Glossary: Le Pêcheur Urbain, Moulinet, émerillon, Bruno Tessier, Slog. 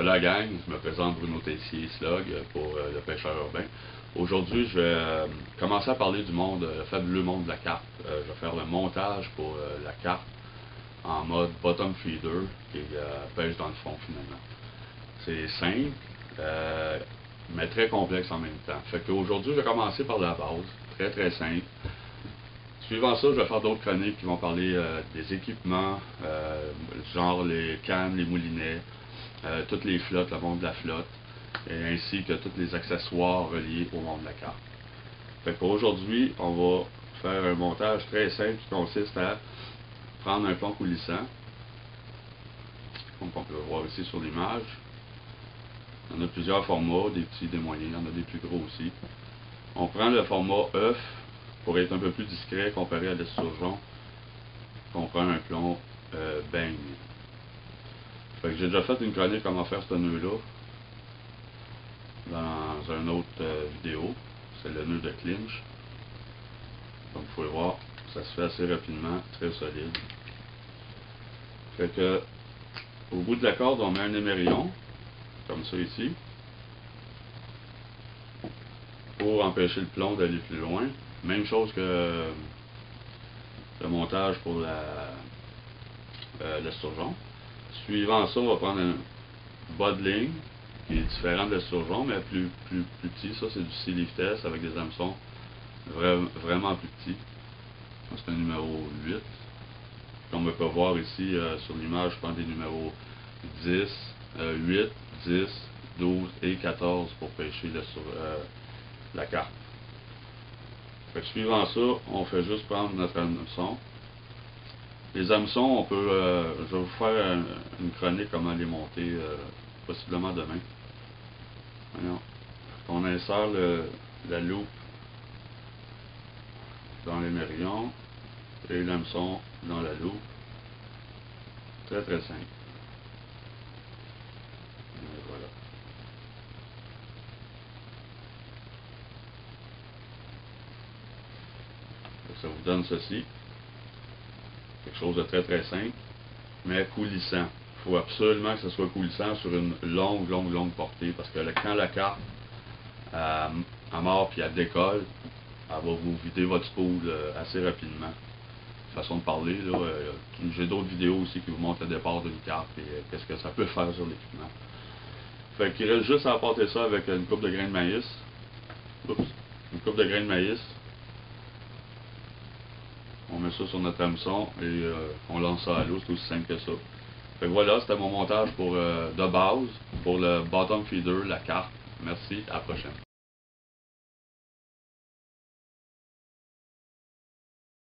Salut la gang, je me présente Bruno Tessier, Slog pour Le Pêcheur Urbain. Aujourd'hui, je vais commencer à parler du monde, le fabuleux monde de la carpe. Je vais faire le montage pour la carpe en mode bottom feeder qui pêche dans le fond finalement. C'est simple, mais très complexe en même temps. Fait qu'aujourd'hui, je vais commencer par la base, très simple. Suivant ça, je vais faire d'autres chroniques qui vont parler des équipements, genre les cannes, les moulinets, toutes les flottes, le monde de la flotte, et ainsi que tous les accessoires reliés au monde de la carpe. Fait qu'aujourd'hui, on va faire un montage très simple qui consiste à prendre un pont coulissant, comme on peut voir ici sur l'image. Il y en a plusieurs formats, des petits, des moyens, il y en a des plus gros aussi. On prend le format œuf pour être un peu plus discret comparé à l'esturgeon. On prend un plomb beigne. J'ai déjà fait une chronique comment faire ce nœud-là dans une autre vidéo. C'est le nœud de clinch. Comme vous pouvez voir, ça se fait assez rapidement, très solide. Fait que, au bout de la corde, on met un émerillon, comme ça ici, pour empêcher le plomb d'aller plus loin. Même chose que le montage pour l'esturgeon. Suivant ça, on va prendre un bas de ligne qui est différent de l'esturgeon, mais plus petit. Ça, c'est du sea leaf test avec des hameçons vraiment plus petits. C'est un numéro 8. Comme on peut voir ici sur l'image, je prends des numéros 10, 8, 10, 12 et 14 pour pêcher la carpe. Fait que suivant ça, on fait juste prendre notre hameçon. Les hameçons, on peut, je vais vous faire une chronique comment les monter, possiblement demain. Alors, on insère la loupe dans l'émerillon et l'hameçon dans la loupe. Très simple. Et voilà. Ça vous donne ceci. Quelque chose de très simple, mais coulissant. Il faut absolument que ce soit coulissant sur une longue portée, parce que quand la carpe mord puis elle décolle, elle va vous vider votre spool assez rapidement. Façon de parler, là, j'ai d'autres vidéos aussi qui vous montrent le départ d'une carpe et qu'est-ce que ça peut faire sur l'équipement. Fait qu'il reste juste à apporter ça avec une coupe de grains de maïs. Oups, une coupe de grains de maïs. On met ça sur notre hameçon et on lance ça à l'eau, c'est aussi simple que ça. Fait que voilà, c'était mon montage de base pour le bottom feeder, la carpe. Merci, à la prochaine.